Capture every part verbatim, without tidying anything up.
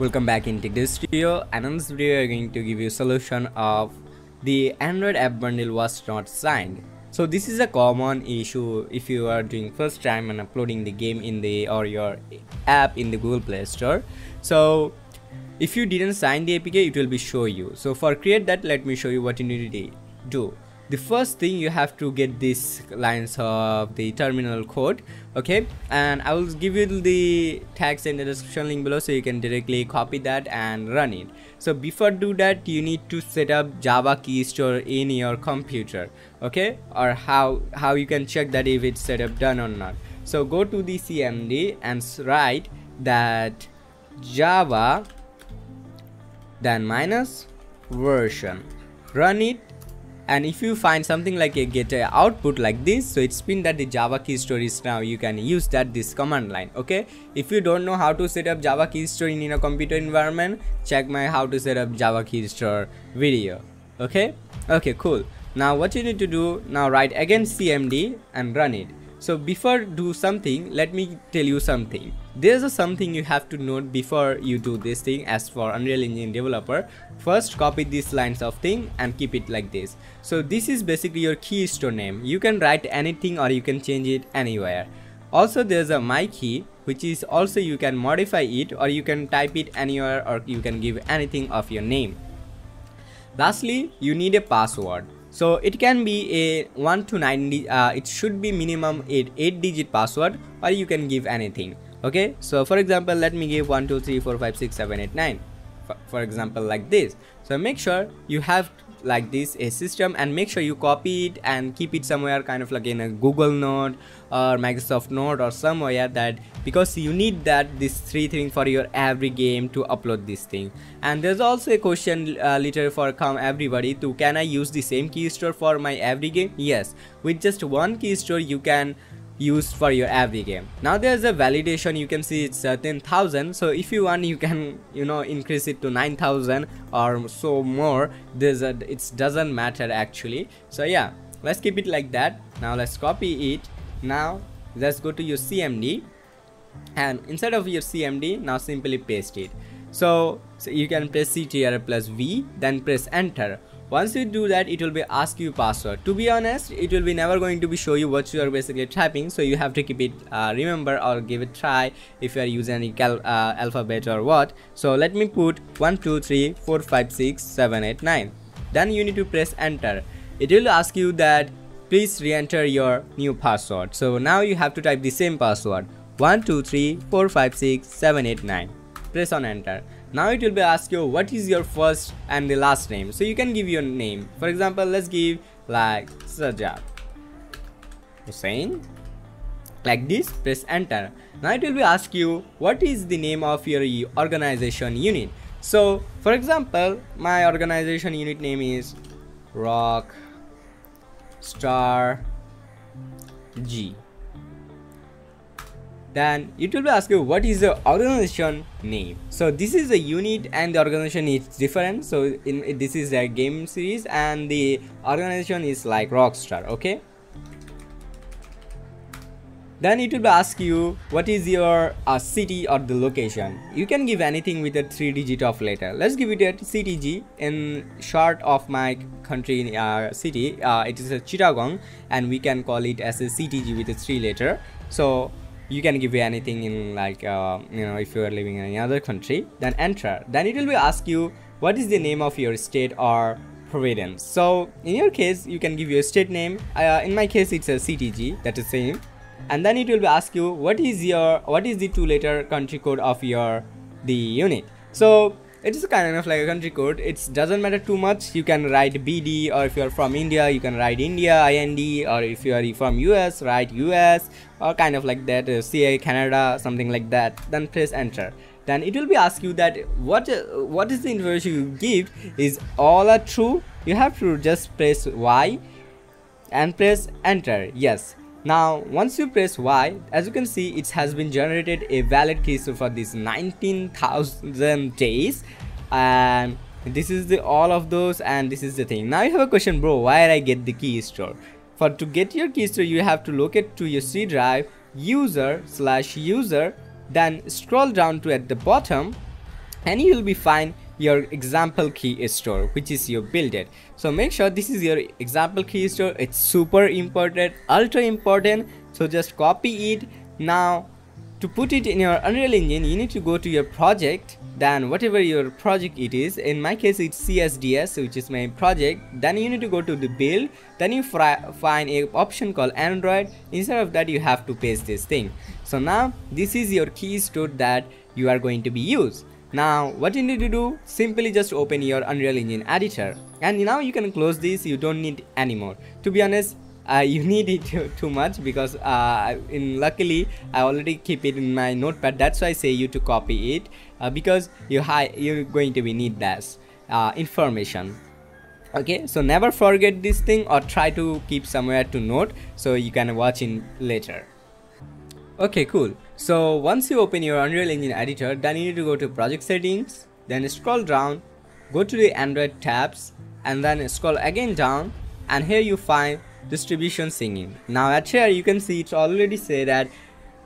Welcome back into this video. And in this video, I'm going to give you a solution of the Android app bundle was not signed. So this is a common issue if you are doing first time and uploading the game in the or your app in the Google Play Store. So if you didn't sign the A P K, it will be show you. So for create that, let me show you what you need to do. The first thing you have to get these lines of the terminal code, okay, and I will give you the tags in the description link below so you can directly copy that and run it. So before do that, you need to set up Java Keystore in your computer, okay, or how how you can check that if it's set up done or not. So go to the C M D and write that Java then minus version, run it. And if you find something like a get a output like this, so it's been that the Java Keystore is now you can use that this command line, okay. If you don't know how to set up Java Keystore in a computer environment, check my how to set up Java Keystore video, okay. Okay, cool. Now what you need to do now, write again C M D and run it. So before do something, let me tell you something. There's a something you have to note before you do this thing. As for Unreal Engine developer, first copy these lines of thing and keep it like this. So this is basically your keystore name. You can write anything or you can change it anywhere. Also there's a MyKey, which is also you can modify it or you can type it anywhere or you can give anything of your name. Lastly, you need a password. So it can be a one to nine, uh, it should be minimum eight, eight digit password, or you can give anything, okay. So for example, let me give one two three four five six seven eight nine, for, for example like this. So make sure you have like this a system and make sure you copy it and keep it somewhere kind of like in a Google Note or Microsoft Note or somewhere, that because you need that this three thing for your every game to upload this thing. And there's also a question uh, later for come everybody to can I use the same keystore for my every game? Yes, with just one keystore you can use for your every game. Now there's a validation, you can see it's uh, ten thousand. So if you want, you can you know increase it to nine thousand or so more. There's a it doesn't matter actually. So yeah, let's keep it like that. Now let's copy it. Now let's go to your C M D, and inside of your C M D now simply paste it. So, so you can press control plus V, then press enter. Once you do that, it will be ask you password. To be honest, it will be never going to be show you what you are basically typing, so you have to keep it uh, remember or give it try if you are using any cal uh, alphabet or what. So let me put one two three four five six seven eight nine, then you need to press enter. It will ask you that please re-enter your new password. So now you have to type the same password, one two three four five six seven eight nine, press on enter. Now it will be ask you what is your first and the last name, so you can give your name. For example, let's give like Sajjad Hussain, like this, press enter. Now it will be ask you what is the name of your organization unit. So for example, my organization unit name is Rock Star G. Then it will ask you what is the organization name. So this is a unit and the organization is different. So in this is a game series and the organization is like Rockstar, okay. Then it will ask you what is your uh, city or the location. You can give anything with a three digit of letter. Let's give it a C T G in short of my country uh, city. Uh, it is a Chittagong, and we can call it as a C T G with a three letter. So you can give you anything in like uh, you know if you are living in another country, then enter. Then it will be ask you what is the name of your state or province. So in your case you can give your state name, uh, in my case it's a C T G, that is same. And then it will be ask you what is your what is the two letter country code of your the unit. So it is kind of like a country code, it doesn't matter too much. You can write B D, or if you are from India you can write India, I N D, or if you are from U S write U S, or kind of like that, uh, C A Canada, something like that. Then press enter. Then it will be ask you that what uh, what is the information you give is all are true. You have to just press Y and press enter, yes. Now once you press Y, as you can see, it has been generated a valid keystore for these nineteen thousand days, and this is the all of those. And this is the thing. Now you have a question, bro, why did I get the keystore? For to get your keystore, you have to locate to your C drive, user slash user, then scroll down to at the bottom, and you will be fine. Your example key store, which is your build it. So make sure this is your example key store. It's super important, ultra important. So just copy it. Now to put it in your Unreal Engine, you need to go to your project, then whatever your project it is. In my case it's C S D S, which is my project. Then you need to go to the build, then you find a option called Android. Instead of that, you have to paste this thing. So now this is your key store that you are going to be used. Now what you need to do, simply just open your Unreal Engine editor, and now you can close this. You don't need anymore, to be honest. Uh, you need it too, too much, because uh, in luckily I already keep it in my notepad. That's why I say you to copy it, uh, because you hi you're going to be need that uh, information. Okay, so never forget this thing, or try to keep somewhere to note so you can watch in later. Okay, cool. So once you open your Unreal Engine editor, then you need to go to project settings, then scroll down, go to the Android tabs, and then scroll again down, and here you find distribution singing. Now at here you can see it's already say that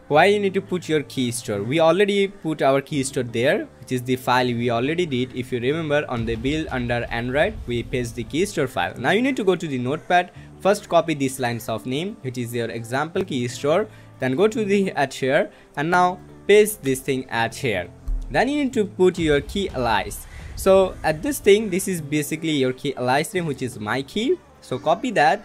why you need to put your key store. We already put our key store there, which is the file we already did. If you remember, on the build under Android, we paste the key store file. Now you need to go to the notepad, first copy these lines of name, which is your example key store, then go to the at here, and now paste this thing at here. Then you need to put your key alias. So at this thing, this is basically your key alias name, which is my key. So copy that.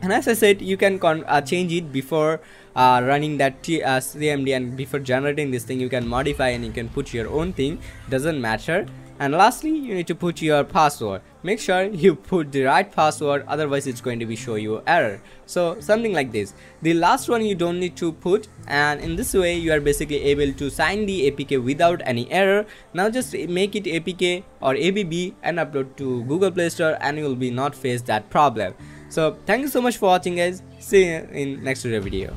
And as I said, you can con uh, change it before uh, running that T uh, C M D, and before generating this thing you can modify, and you can put your own thing, doesn't matter. And lastly, you need to put your password. Make sure you put the right password, otherwise it's going to be show you error. So something like this. The last one you don't need to put, and in this way you are basically able to sign the A P K without any error. Now just make it A P K or A B B and upload to Google Play Store, and you will be not face that problem. So thank you so much for watching, guys. See you in next video.